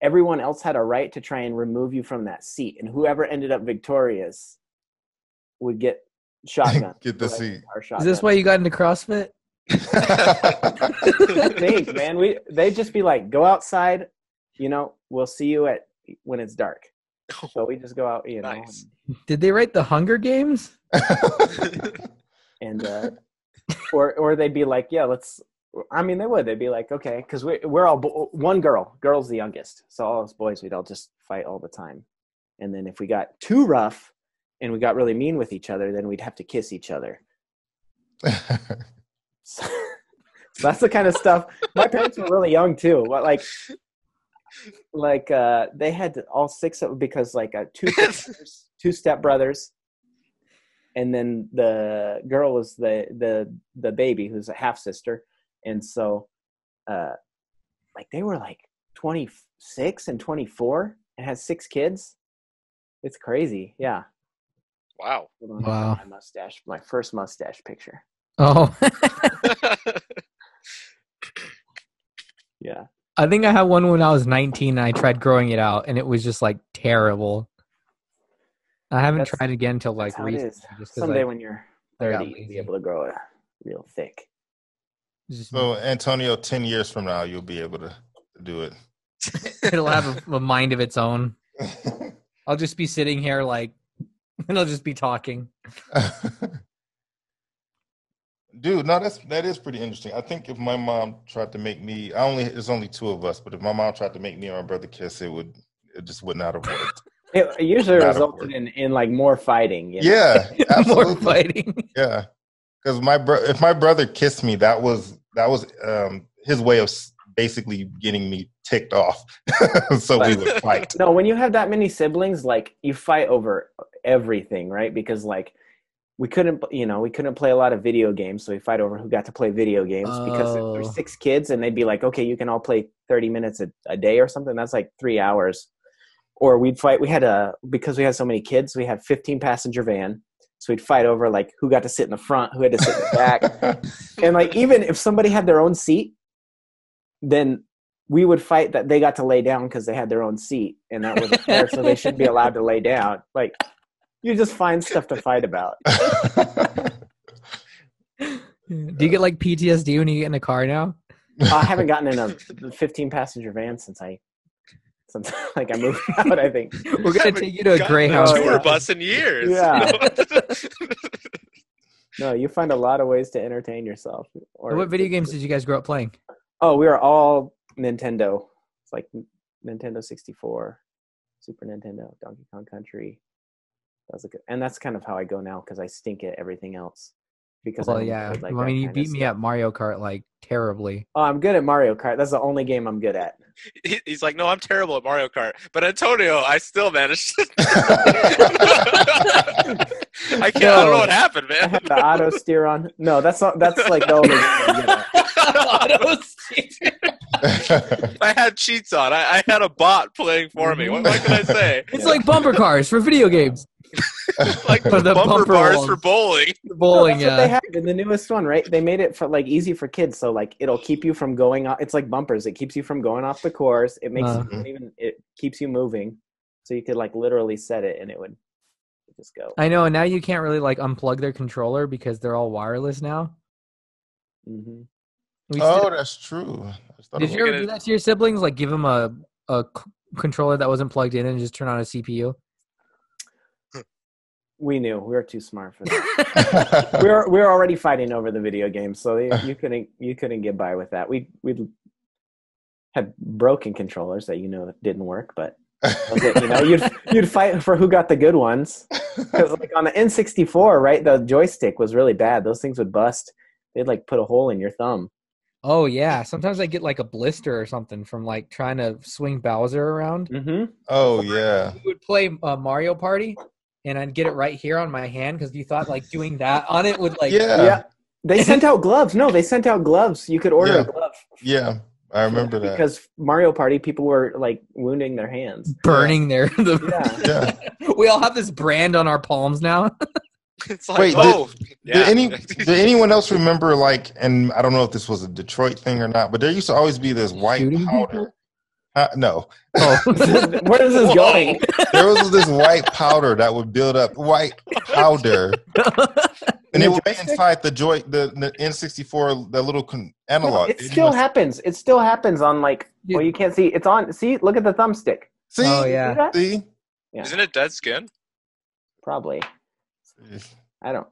everyone else had a right to try and remove you from that seat, and whoever ended up victorious would get shotgun. Get the seat. Is this why you got into CrossFit? Thanks, man. We they'd just be like, go outside, you know, we'll see you at when it's dark. So we just go out, you know. Nice. Did they write the Hunger Games? And uh or or they'd be like, yeah, let's I mean they would they'd be like, okay, because we, we're all bo- one girl girl's the youngest, so all us boys, we'd all just fight all the time. And then if we got too rough and we got really mean with each other, then we'd have to kiss each other. So, so that's the kind of stuff. My parents were really young too. What like, like uh, they had all six of, because like uh, two brothers, two step brothers, and then the girl was the the the baby who's a half sister, and so, uh, like they were like twenty six and twenty four and had six kids. It's crazy, yeah. Wow! Hold on, wow! My mustache, my first mustache picture. Oh. Yeah. I think I had one when I was nineteen and I tried growing it out and it was just like terrible. I haven't that's, tried again until like recently. Someday like, when you're thirty, you'll be able to grow it real thick. So Antonio, ten years from now, you'll be able to do it. It'll have a, a mind of its own. I'll just be sitting here like, and I'll just be talking. Dude, no, that's that is pretty interesting. I think if my mom tried to make me, I only there's only two of us, but if my mom tried to make me and my brother kiss, it would it just would not have worked. It usually not resulted in, in like more fighting. You know? Yeah, absolutely. More fighting. Yeah, because my bro- if my brother kissed me, that was that was um, his way of basically getting me ticked off. So but, we would fight. No, when you have that many siblings, like you fight over everything, right? Because like. We couldn't, you know, we couldn't play a lot of video games, so we fight over who got to play video games oh. because there were six kids, and they'd be like, "Okay, you can all play thirty minutes a, a day or something." That's like three hours. Or we'd fight. We had a because we had so many kids, we had fifteen passenger van, so we'd fight over like who got to sit in the front, who had to sit in the back, and like even if somebody had their own seat, then we would fight that they got to lay down because they had their own seat, and that wasn't fair, so they shouldn't be allowed to lay down, like. You just find stuff to fight about. Do you get like P T S D when you get in a car now? Uh, I haven't gotten in a fifteen passenger van since I, since like I moved out. I think we're gonna take you to a Greyhound tour bus in years. Yeah. No, you find a lot of ways to entertain yourself. Or what video games did you guys grow up playing? Oh, we were all Nintendo. It's like Nintendo sixty-four, Super Nintendo, Donkey Kong Country. That was a good, and that's kind of how I go now because I stink at everything else. because well, I yeah. Like well, I mean, you beat me at Mario Kart like terribly. Oh, I'm good at Mario Kart. That's the only game I'm good at. He, he's like, no, I'm terrible at Mario Kart. But Antonio, I still managed. To... I can't. No, I don't know what happened, man. I had the auto steer on. No, that's not. That's like the only game I'm good at. I had cheats on. I, I had a bot playing for me. What, what can I say? It's like bumper cars for video games. Like for the bumper, bumper bars ones. For bowling. For bowling, no, that's yeah. What they had in the newest one, right? They made it for like easy for kids, so like it'll keep you from going off. It's like bumpers. It keeps you from going off the course. It makes uh, you even. It keeps you moving, so you could like literally set it and it would just go. I know, and now you can't really like unplug their controller because they're all wireless now. Mm-hmm. We oh, still, that's true. Did you ever do that to your siblings? Like give them a, a c- controller that wasn't plugged in and just turn on a C P U? We knew. We were too smart for that. we, were, we were already fighting over the video games, so you, you couldn't you couldn't get by with that. We we had broken controllers that you know didn't work, but okay, you know, you'd, you'd fight for who got the good ones. Because like on the N sixty-four, right, the joystick was really bad. Those things would bust. They'd like put a hole in your thumb. Oh, yeah. Sometimes I get like a blister or something from like trying to swing Bowser around. Mm-hmm. Oh, yeah. We would play uh, Mario Party and I'd get it right here on my hand because you thought like doing that on it would like. Yeah. yeah. They sent out gloves. No, they sent out gloves. You could order yeah. a glove. Yeah. I remember yeah, that. Because Mario Party, people were like wounding their hands, burning yeah. their. The, yeah. yeah. We all have this brand on our palms now. It's like, wait, oh, did, yeah. did, any, did anyone else remember, like, and I don't know if this was a Detroit thing or not, but there used to always be this white Shooting powder. Uh, no. Oh. Where is this Whoa. going? There was this white powder that would build up. White powder. And it would be inside the joy, the, the N sixty-four, the little con- analog. No, it still it happens. It still happens on, like, yeah. well, you can't see. It's on. See? Look at the thumbstick. See? Oh, yeah. See? Yeah. Isn't it dead skin? Probably. I don't.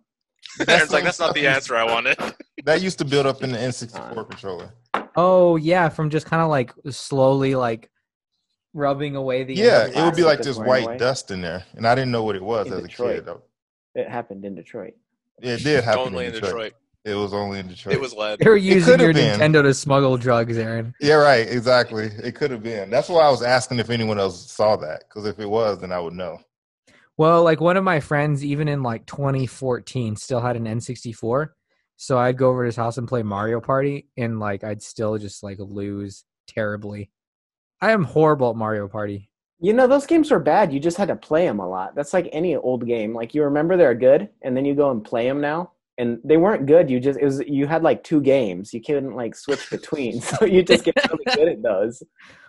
Aaron's like, that's not the answer I wanted. That used to build up in the N sixty-four uh, controller. Oh yeah, from just kind of like slowly like rubbing away the. Yeah, it would be like this white away. dust in there, and I didn't know what it was in as Detroit. a kid. Though. It happened in Detroit. Yeah, it did happen only in Detroit. Detroit. It was only in Detroit. It was lead. They were using your been. Nintendo to smuggle drugs, Aaron. Yeah, right. Exactly. It could have been. That's why I was asking if anyone else saw that, because if it was, then I would know. Well, like one of my friends, even in like twenty fourteen, still had an N sixty-four. So I'd go over to his house and play Mario Party, and like I'd still just like lose terribly. I am horrible at Mario Party. You know, those games were bad. You just had to play them a lot. That's like any old game. Like you remember they're good, and then you go and play them now, and they weren't good. You just it was you had like two games. You couldn't like switch between, so you just get really good at those.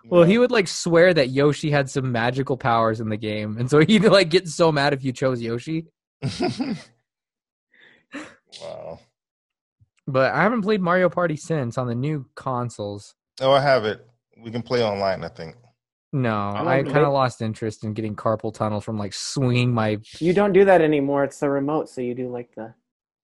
Well, he would like swear that Yoshi had some magical powers in the game, and so he'd like get so mad if you chose Yoshi. Wow! But I haven't played Mario Party since on the new consoles. Oh, I have it. We can play online, I think. No, I, I kind of lost interest in getting carpal tunnel from like swinging my. You don't do that anymore. It's the remote, so you do like the.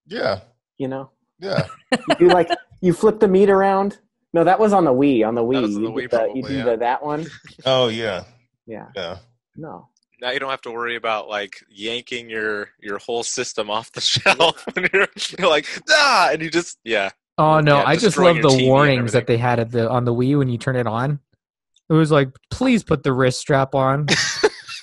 Yeah. You know. Yeah. You do like you flip the meat around. No, that was on the Wii. On the Wii, on the you, Wii the, probably, you do yeah. the, that one. Oh yeah. Yeah. Yeah. No. Now you don't have to worry about like yanking your, your whole system off the shelf. And you're, you're like ah, and you just yeah. Oh no! Yeah, I just love the warnings that they had at the on the Wii when you turn it on. It was like, please put the wrist strap on.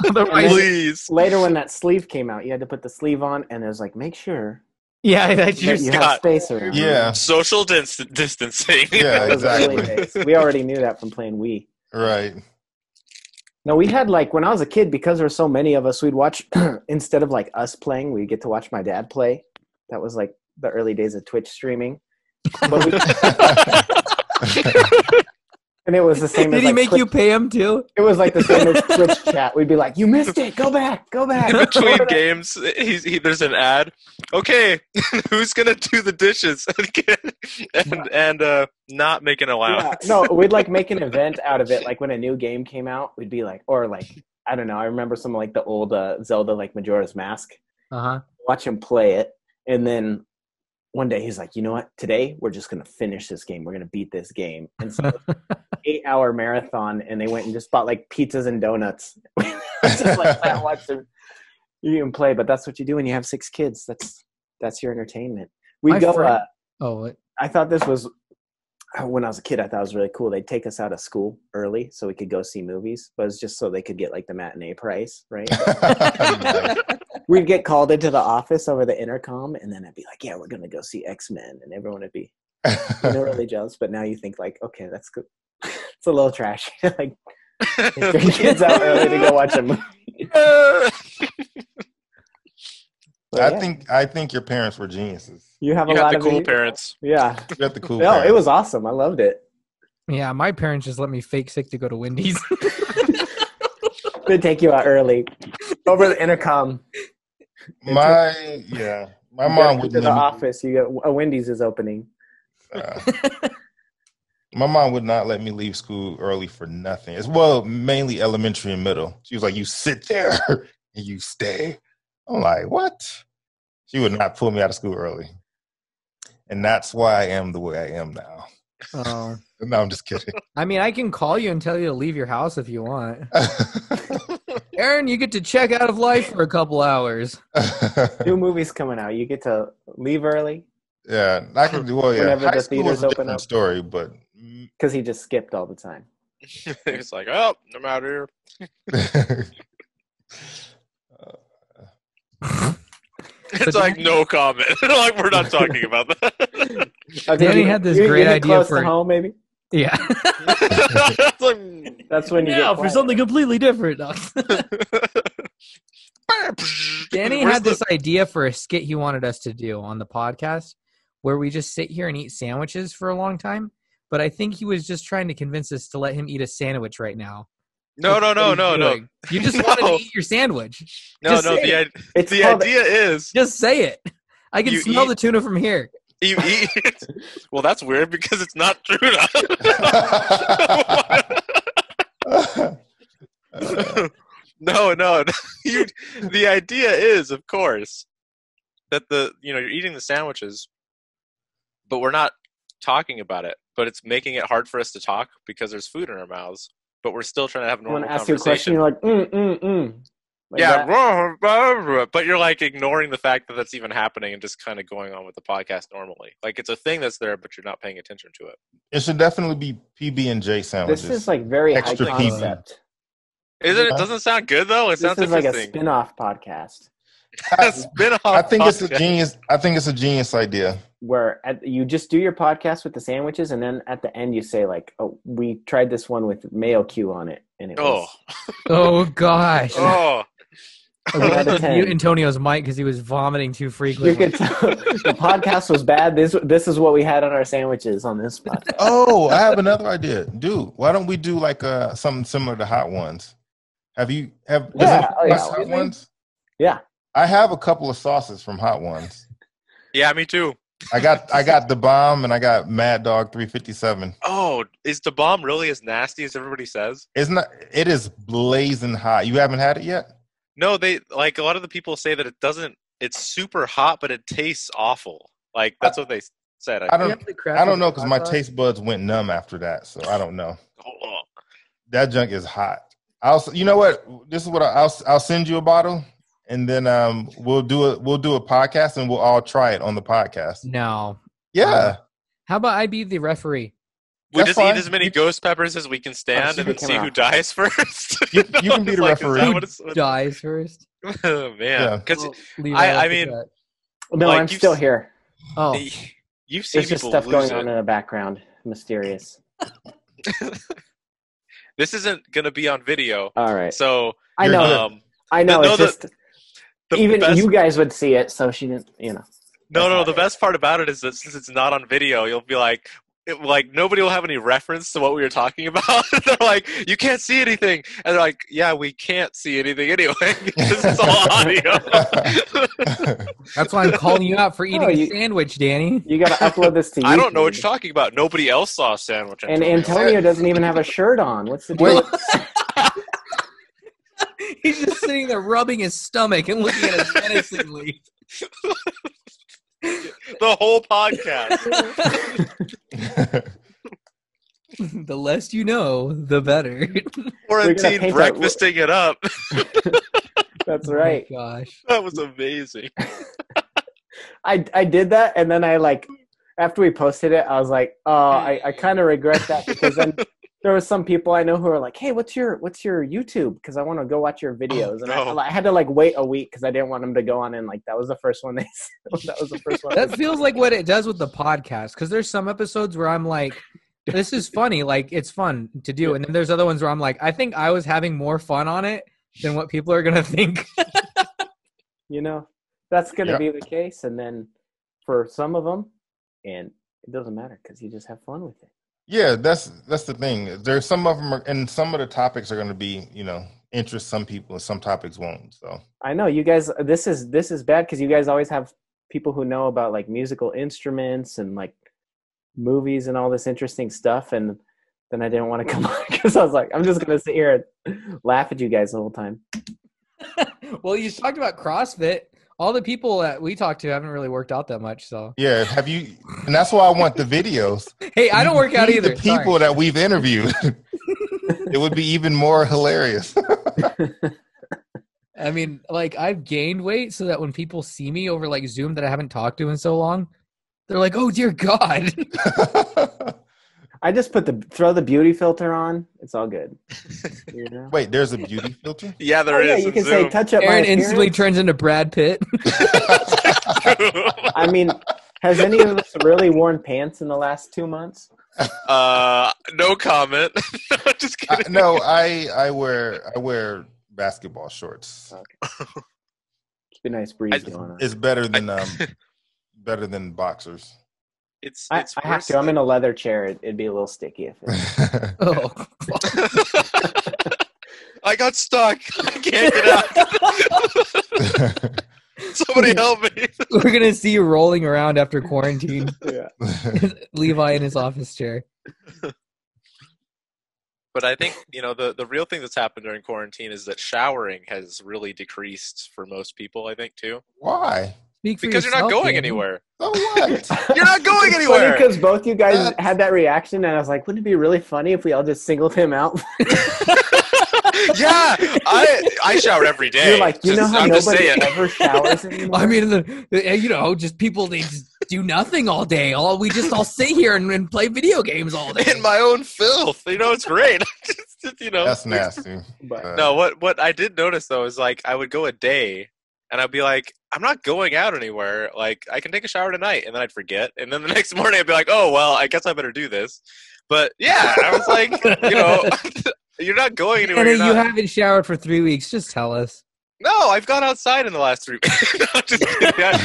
Please. Later, when that sleeve came out, you had to put the sleeve on, and it was like, make sure. Yeah, that you, you got space around. Yeah, social dis- distancing. Yeah, exactly. We already knew that from playing Wii. Right. No, we had like when I was a kid, because there were so many of us, we'd watch instead of like us playing, we get to watch my dad play. That was like the early days of Twitch streaming. But we, and it was the same. Did as, he like, make Twitch, you pay him too? It was like the same as Twitch chat. We'd be like, "You missed it. Go back. Go back." In between games, he's, he, there's an ad. Okay, who's gonna do the dishes and yeah. and uh, not make an allowance? Yeah. No, we'd like make an event out of it. Like when a new game came out, we'd be like, or like I don't know. I remember some like the old uh, Zelda, like Majora's Mask. Uh huh. Watch him play it, and then. One day he's like, you know what? Today we're just gonna finish this game. We're gonna beat this game. And so, eight-hour marathon, and they went and just bought like pizzas and donuts. Just like I watched them. You can play, but that's what you do when you have six kids. That's that's your entertainment. We My go. Friend, uh, oh, wait. I thought this was when I was a kid. I thought it was really cool. They'd take us out of school early so we could go see movies, but it's just so they could get like the matinee price, right? We'd get called into the office over the intercom, and then I'd be like, "Yeah, we're gonna go see X-Men," and everyone would be you know, really jealous. But now you think like, okay, that's good. It's a little trashy. Like, bring kids out early to go watch a movie. So, I yeah. think I think your parents were geniuses. You have you a lot the of cool these? parents. Yeah, you got the cool. No, parents. It was awesome. I loved it. Yeah, my parents just let me fake sick to go to Wendy's. They take you out early over the intercom. My a, yeah, my mom wouldn't. To the office, you get a Wendy's is opening. Uh, my mom would not let me leave school early for nothing. As well, mainly elementary and middle. She was like, "You sit there and you stay." I'm like, what? She would not pull me out of school early. And that's why I am the way I am now. Oh. No, I'm just kidding. I mean, I can call you and tell you to leave your house if you want. Aaron, you get to check out of life for a couple hours. New movie's coming out. You get to leave early? Yeah. I could, well, yeah. Whenever High the theaters open up. Story, but because he just skipped all the time. It's like, oh, I'm out of here. It's so like Danny, no comment. Like we're not talking about that. Danny had this you, great you idea close for to home, maybe. Yeah, that's, like, that's when you yeah, get for something completely different. Danny Where's had the... this idea for a skit he wanted us to do on the podcast, where we just sit here and eat sandwiches for a long time. But I think he was just trying to convince us to let him eat a sandwich right now. No, no, no, no, no. You just no. want to eat your sandwich. No, just no. The, it's the idea it. is. Just say it. I can smell eat, the tuna from here. You eat it. Well, that's weird because it's not tuna. no, no. You, the idea is, of course, that the you know, you're eating the sandwiches, but we're not talking about it. But it's making it hard for us to talk because there's food in our mouths. But we're still trying to have a normal conversation. When I ask you a question, you're like, mm, mm, mm. Like yeah, blah, blah, blah. But you're like ignoring the fact that that's even happening and just kind of going on with the podcast normally. Like it's a thing that's there, but you're not paying attention to it. It should definitely be P B and J sandwiches. This is like very Extra high concept. P B. Isn't it? Doesn't it sound good though? It this sounds is like a spin-off podcast. a spin-off I think podcast. it's a genius. I think it's a genius idea. Where at, you just do your podcast with the sandwiches, and then at the end you say like, "Oh, we tried this one with Mayo Q on it, and it oh. was." Oh gosh! Oh, okay, you, Antonio's mic because he was vomiting too frequently. You could tell, the podcast was bad. This this is what we had on our sandwiches on this podcast. Oh, I have another idea, dude. Why don't we do like uh, something similar to Hot Ones? Have you have yeah, oh, yeah. Hot Ones? Yeah, I have a couple of sauces from Hot Ones. Yeah, me too. I got I got Da Bomb and I got Mad Dog three fifty-seven. Oh, is Da Bomb really as nasty as everybody says? It's not. It is blazing hot. You haven't had it yet? No, they like a lot of the people say that it doesn't. It's super hot, but it tastes awful. Like that's I, what they said. I, I don't. I don't know because my taste buds went numb after that, so I don't know. Oh. That junk is hot. I'll. You know what? This is what I, I'll. I'll send you a bottle. And then um, we'll do a we'll do a podcast, and we'll all try it on the podcast. No, yeah. Uh, how about I be the referee? We That's just fine. eat as many ghost peppers as we can stand, and then see out. who dies first. You, you no, can be the like, referee. Who what it's, what... dies first? Oh man, because yeah. I, I mean, no, like, I'm still here. Oh, you've seen There's people just stuff going it. on in the background, mysterious. This isn't going to be on video. All right, so I know, um, I know. No, it's no, just. The, Even best, you guys would see it, so she didn't, you know. No, no, the it. best part about it is that since it's not on video, you'll be like, it, like nobody will have any reference to what we were talking about. They're like, you can't see anything. And they're like, yeah, we can't see anything anyway. This is all audio. That's why I'm calling you out for eating no, you, a sandwich, Danny. You got to upload this to YouTube. I don't know what you're talking about. Nobody else saw a sandwich. Antonio. And Antonio doesn't even have a shirt on. What's the deal? He's just sitting there rubbing his stomach and looking at us menacingly. The whole podcast. The less you know, the better. Quarantine breakfasting it up. That's right. Oh gosh. That was amazing. I I did that, and then I like after we posted it, I was like, oh, I, I kind of regret that, because then there were some people I know who are like, hey, what's your what's your YouTube? Because I want to go watch your videos, and oh, no. I, I had to like wait a week because I didn't want them to go on and like that was the first one they that was the first one. That feels like what it does with the podcast, because there's some episodes where I'm like, this is funny, like it's fun to do, and then there's other ones where I'm like, I think I was having more fun on it than what people are gonna think. You know, that's gonna yep. be the case, and then for some of them, and it doesn't matter because you just have fun with it. Yeah, that's that's the thing. There's some of them, are, and some of the topics are gonna be, you know, interest some people, and some topics won't. So I know you guys. This is this is bad because you guys always have people who know about like musical instruments and like movies and all this interesting stuff, and then I didn't want to come on because I was like, I'm just gonna sit here and laugh at you guys the whole time. Well, you talked about CrossFit. All the people that we talked to haven't really worked out that much, so yeah. Have you? And that's why I want the videos. Hey, I don't work out either. The people Sorry. that we've interviewed, it would be even more hilarious. I mean, like I've gained weight so that when people see me over like Zoom that I haven't talked to in so long, they're like, "Oh dear God!" I just put the throw the beauty filter on. It's all good. You know? Wait, there's a beauty filter? Yeah, there oh, is. Yeah, you can Zoom. say touch up. Aaron instantly turns into Brad Pitt. I mean, has any of us really worn pants in the last two months? Uh, no comment. Just kidding. Uh, no, I I wear I wear basketball shorts. Okay. Keep a nice breeze I, going on. It's better than um. Better than boxers. It's, it's I, I have to. I'm in a leather chair. It, it'd be a little sticky if it. Oh. I got stuck. I can't get out. Somebody help me. We're going to see you rolling around after quarantine. Yeah. Levi in his office chair. But I think, you know, the, the real thing that's happened during quarantine is that showering has really decreased for most people, I think, too. Why? Because yourself, you're not going Danny. anywhere. So what? You're not going anywhere. Because both you guys That's... had that reaction, and I was like, wouldn't it be really funny if we all just singled him out? Yeah, I I shower every day. You're like, you just, know how I'm nobody ever showers anymore? I mean, the, the, you know, just people, they just do nothing all day. All We just all sit here and, and play video games all day. In my own filth. You know, it's great. Just, you know, that's nasty. But, uh, no, what, what I did notice, though, is like I would go a day, and I'd be like, I'm not going out anywhere. Like, I can take a shower tonight. And then I'd forget. And then the next morning I'd be like, oh, well, I guess I better do this. But, yeah, I was like, you know, you're not going anywhere. And you not... haven't showered for three weeks. Just tell us. No, I've gone outside in the last three weeks. No, just kidding. I, I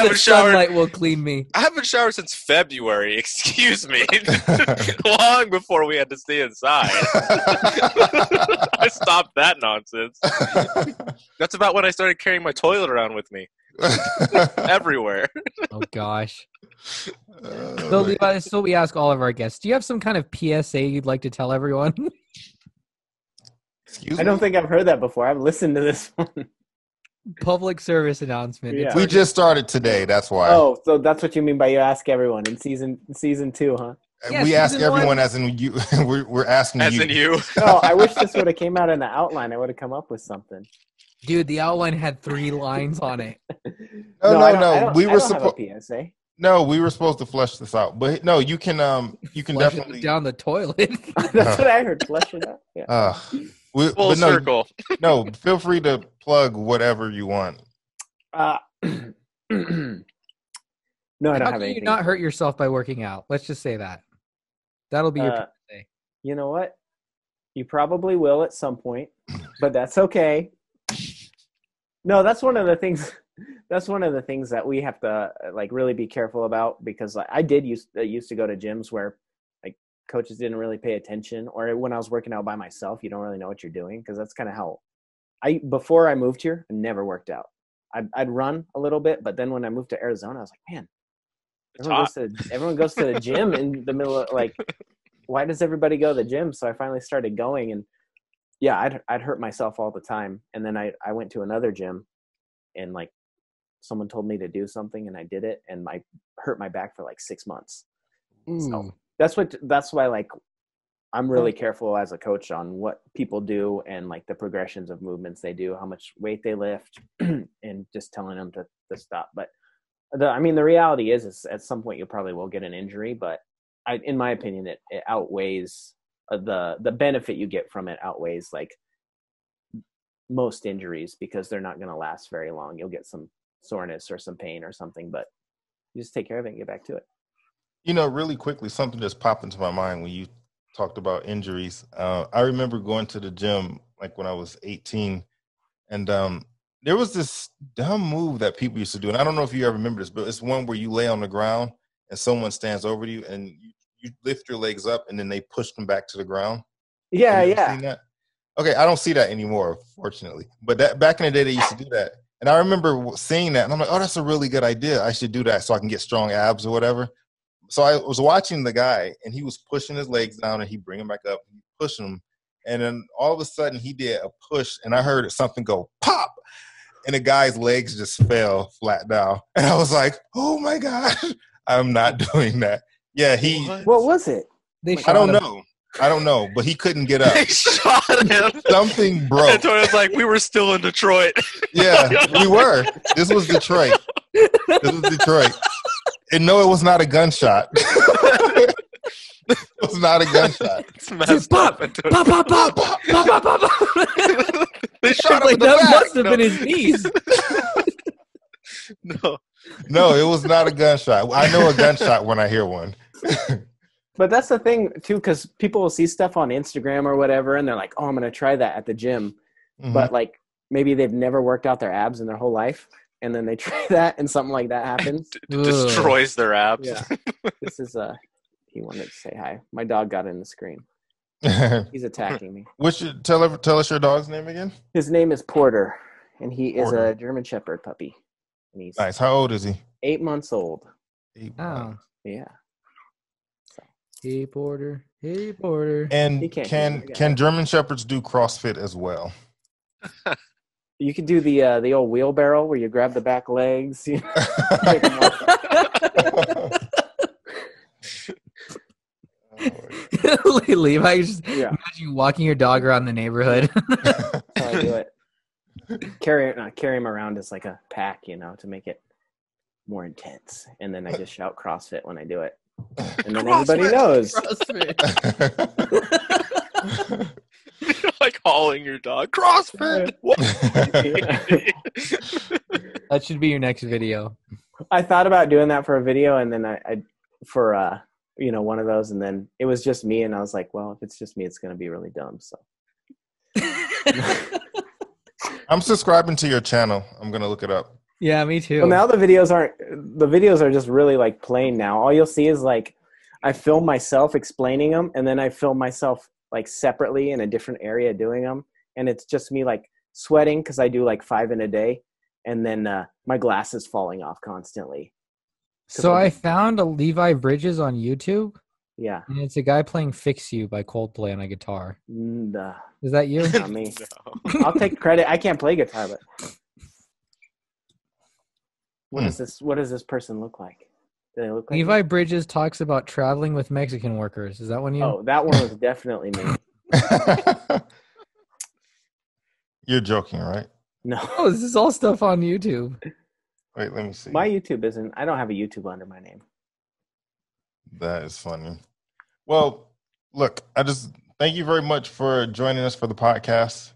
haven't showered. Sunlight will clean me. I haven't showered since February. Excuse me. Long before we had to stay inside. I stopped that nonsense. That's about when I started carrying my toilet around with me. Everywhere. Oh, gosh. Uh, so, Levi, so we ask all of our guests, do you have some kind of P S A you'd like to tell everyone? Excuse I don't me? think I've heard that before. I've listened to this one. Public service announcement. Yeah. We just started today. That's why. Oh, so that's what you mean by you ask everyone in season season two, huh? Yeah, we ask everyone one. as in you. We're, we're asking as you. As in you. Oh, I wish this would have came out in the outline. I would have come up with something. Dude, the outline had three lines on it. no, no, no. no. We were supposed P S A. No, we were supposed to flush this out, but no, you can um, you can flush definitely it down the toilet. That's no. what I heard. Flush it out. Yeah. Uh, We, Full no, circle. No, feel free to plug whatever you want. Uh, no, I don't How have anything. You not hurt yourself by working out? Let's just say that. That'll be uh, your day. You know what? You probably will at some point, but that's okay. No, that's one of the things. That's one of the things that we have to like really be careful about, because like, I did used uh, used to go to gyms where coaches didn't really pay attention, or when I was working out by myself, you don't really know what you're doing, because that's kind of how I, before I moved here, I never worked out. I'd, I'd run a little bit, but then when I moved to Arizona, I was like, man, everyone goes, to, everyone goes to the gym in the middle of, like, why does everybody go to the gym? So I finally started going, and yeah, I'd, I'd hurt myself all the time. And then I, I went to another gym, and like someone told me to do something, and I did it, and I hurt my back for like six months. Mm. So That's what. That's why, like, I'm really careful as a coach on what people do and like the progressions of movements they do, how much weight they lift, and just telling them to, to stop. But the, I mean, the reality is, is at some point you probably will get an injury, but I, in my opinion, it, it outweighs uh, the, the benefit you get from it outweighs like most injuries, because they're not going to last very long. You'll get some soreness or some pain or something, but you just take care of it and get back to it. You know, really quickly, something just popped into my mind when you talked about injuries. Uh, I remember going to the gym like when I was eighteen, and um, there was this dumb move that people used to do. And I don't know if you ever remember this, but it's one where you lay on the ground and someone stands over you and you, you lift your legs up and then they push them back to the ground. Yeah, yeah. Seen that? Okay, I don't see that anymore, fortunately. But that back in the day, they used to do that. And I remember seeing that, and I'm like, oh, that's a really good idea. I should do that so I can get strong abs or whatever. So I was watching the guy, and he was pushing his legs down, and he bring him back up, and pushing him. And then all of a sudden, he did a push, and I heard something go pop, and the guy's legs just fell flat down. And I was like, oh, my God, I'm not doing that. Yeah, he. What was it? They I don't him. know. I don't know, but he couldn't get up. They shot him. Something broke. Antonio's like, we were still in Detroit. Yeah, we were. This was Detroit. This was Detroit. And no, it was not a gunshot. It was not a gunshot. It's messed up. Pop, pop, pop, pop, pop, pop, pop. They shot him in the back. That must have been his knees. No. No, it was not a gunshot. I know a gunshot when I hear one. But that's the thing, too, because people will see stuff on Instagram or whatever, and they're like, oh, I'm going to try that at the gym. Mm-hmm. But, like, maybe they've never worked out their abs in their whole life, and then they try that, and something like that happens. It d- destroys their abs. Yeah. This is uh, – he wanted to say hi. My dog got in the screen. He's attacking me. What's your, tell, tell us your dog's name again. His name is Porter, and he Porter. is a German Shepherd puppy. And he's nice. How old is he? Eight months old. Eight months. Oh. Yeah. Hey, Porter. Hey, Porter. And can can German Shepherds do CrossFit as well? You can do the uh, the old wheelbarrow where you grab the back legs. You know, Levi, you just yeah. imagine you walking your dog around the neighborhood. That's how I do it. Carry, not carry him around as like a pack, you know, to make it more intense. And then I just shout CrossFit when I do it. And then CrossFit, everybody knows. CrossFit. You're like hauling your dog. CrossFit. That should be your next video. I thought about doing that for a video, and then I, I for uh, you know, one of those, and then it was just me, and I was like, well, if it's just me, it's gonna be really dumb. So I'm subscribing to your channel. I'm gonna look it up. Yeah, me too. Well, now the videos aren't, the videos are just really like plain now. All you'll see is like, I film myself explaining them, and then I film myself like separately in a different area doing them. And it's just me like sweating, because I do like five in a day. And then uh, my glasses falling off constantly. So I found a Levi Bridges on YouTube. Yeah. And it's a guy playing Fix You by Coldplay on a guitar. Nah. Is that you? Not me. No. I'll take credit. I can't play guitar, but... What does hmm. this? What does this person look like? Do they look like Levi me? Bridges talks about traveling with Mexican workers. Is that one you? Oh, that one was definitely me. You're joking, right? No, oh, this is all stuff on YouTube. Wait, let me see. My YouTube isn't. I don't have a YouTube under my name. That is funny. Well, look, I just thank you very much for joining us for the podcast.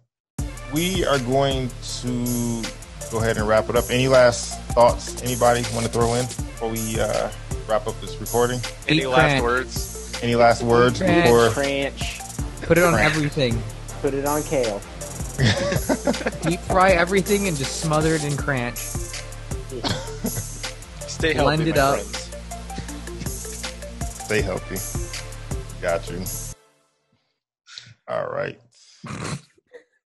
We are going to go ahead and wrap it up. Any last thoughts anybody want to throw in before we uh, wrap up this recording? Any Eat last Kranch. words? Any last words Kranch. before Kranch. Put it on Kranch. everything. Put it on kale. Deep fry everything and just smother it in Kranch. Stay healthy. Blend it up. Friends. Stay healthy. Got you. All right.